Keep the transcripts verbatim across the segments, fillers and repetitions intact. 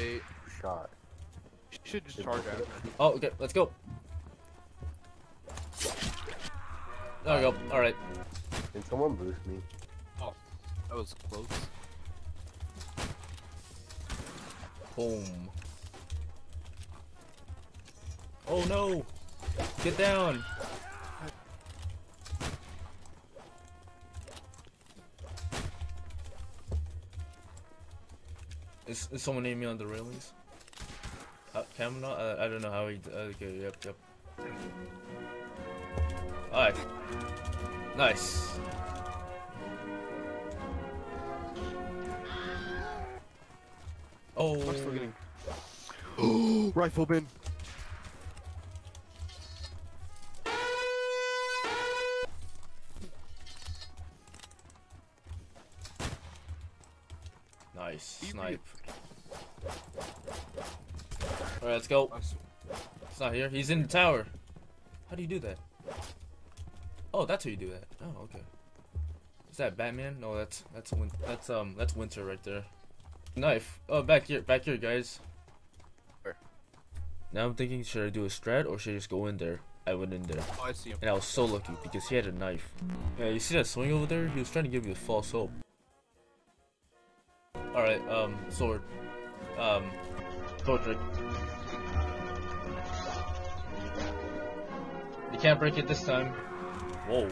Wait. Shot. You should just charge out. Oh, okay. Let's go. There we go. All right. Can someone boost me? Oh, that was close. Boom. Oh no! Get down! Is, is someone aiming on the railings? Uh, Cam not? Uh, I don't know how he. Uh, okay, yep, yep. Alright. Nice. Oh. I'm still getting. Oh, rifle bin. Nice snipe. Alright, let's go. It's not here. He's in the tower. How do you do that? Oh, that's how you do that. Oh, okay. Is that Batman? No, that's that's win that's um that's Winter right there. Knife. Oh, back here, back here, guys. Where? Now I'm thinking, should I do a strat or should I just go in there? I went in there. Oh, I see him. And I was so lucky because he had a knife. Yeah, you see that swing over there? He was trying to give you a false hope. All right, um, sword, um, sword trick. You can't break it this time. Whoa.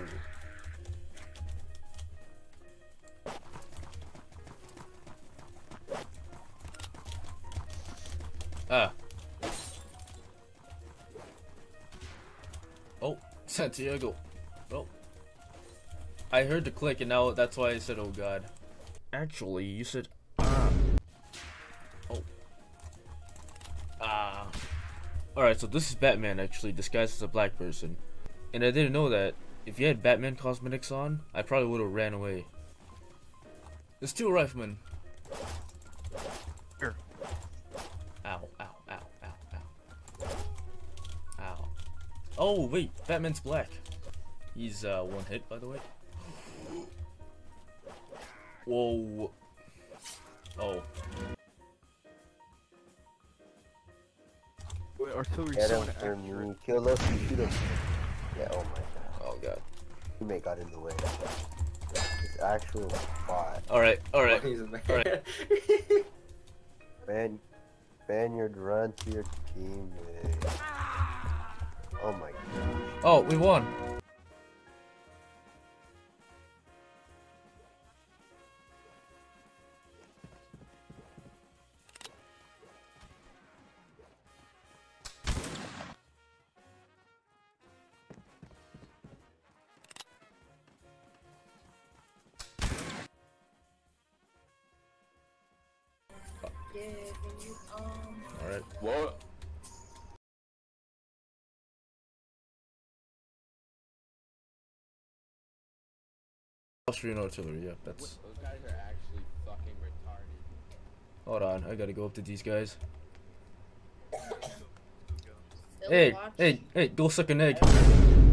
Ah. Oh, Santiago. Oh. I heard the click, and now that's why I said, "Oh God." Actually, you said. Alright, so this is Batman actually disguised as a black person. And I didn't know that. If you had Batman cosmetics on, I probably would have ran away. There's two riflemen. Here. Ow, ow, ow, ow, ow. Ow. Oh, wait, Batman's black. He's uh, one hit, by the way. Whoa. Oh. Artillery you kill us, you shoot him. Yeah, oh my god. Oh god. You may got in the way. It's actually like bot. Alright, alright. Alright. Man, man, you're run to your team, man. Oh my god. Oh, we won. Alright. What? Austrian artillery, yeah, that's... Those guys are actually fucking retarded. Hold on, I gotta go up to these guys. Hey, hey, hey, go suck an egg.